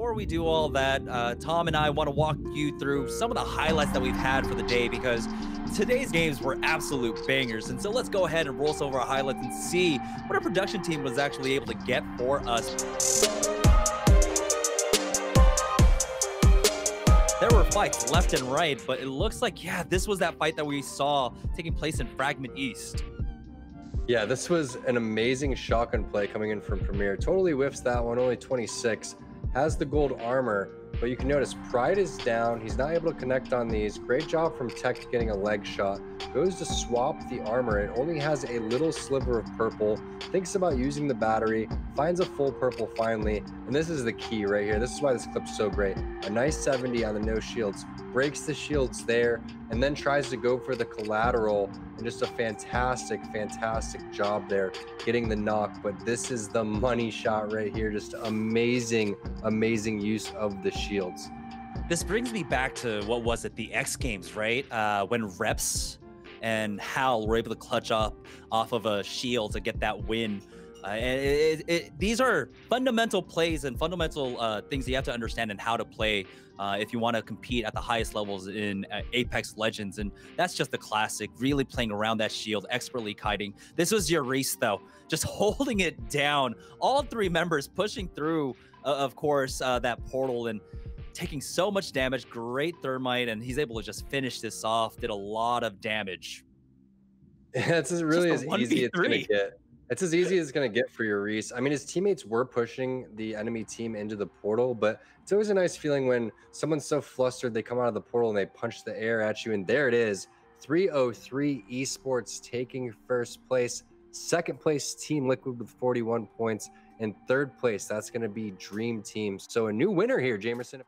before we do all that, Tom and I want to walk you through some of the highlights that we've had for the day, because today's games were absolute bangers. And so let's go ahead and roll over our highlights and see what our production team was actually able to get for us. There were fights left and right, but it looks like, yeah, this was that fight that we saw taking place in Fragment East. Yeah, this was an amazing shotgun play coming in from Premier. Totally whiffs that one, only 26. Has the gold armor, but you can notice Pride is down. He's not able to connect on these. Great job from Tech getting a leg shot. Goes to swap the armor. It only has a little sliver of purple. Thinks about using the battery. Finds a full purple finally. And this is the key right here. This is why this clip's so great. A nice 70 on the no shields. Breaks the shields there, and then tries to go for the collateral, and just a fantastic, fantastic job there getting the knock. But this is the money shot right here. Just amazing, amazing use of the shields. This brings me back to, what was it, the X Games, right? When Reps and Hal were able to clutch up off of a shield to get that win. These are fundamental plays and fundamental things you have to understand and how to play if you want to compete at the highest levels in Apex Legends. And that's just the classic, really playing around that shield, expertly kiting. This was Yurice, though, just holding it down. All three members pushing through, of course, that portal and taking so much damage. Great Thermite, and he's able to just finish this off. Did a lot of damage. That's really as easy as it's going to get. It's as easy as it's going to get for Yurice. I mean, his teammates were pushing the enemy team into the portal, but it's always a nice feeling when someone's so flustered, they come out of the portal and they punch the air at you. And there it is, 303 eSports taking first place. Second place, Team Liquid with 41 points. And third place, that's going to be Dream Team. So a new winner here, Jamerson.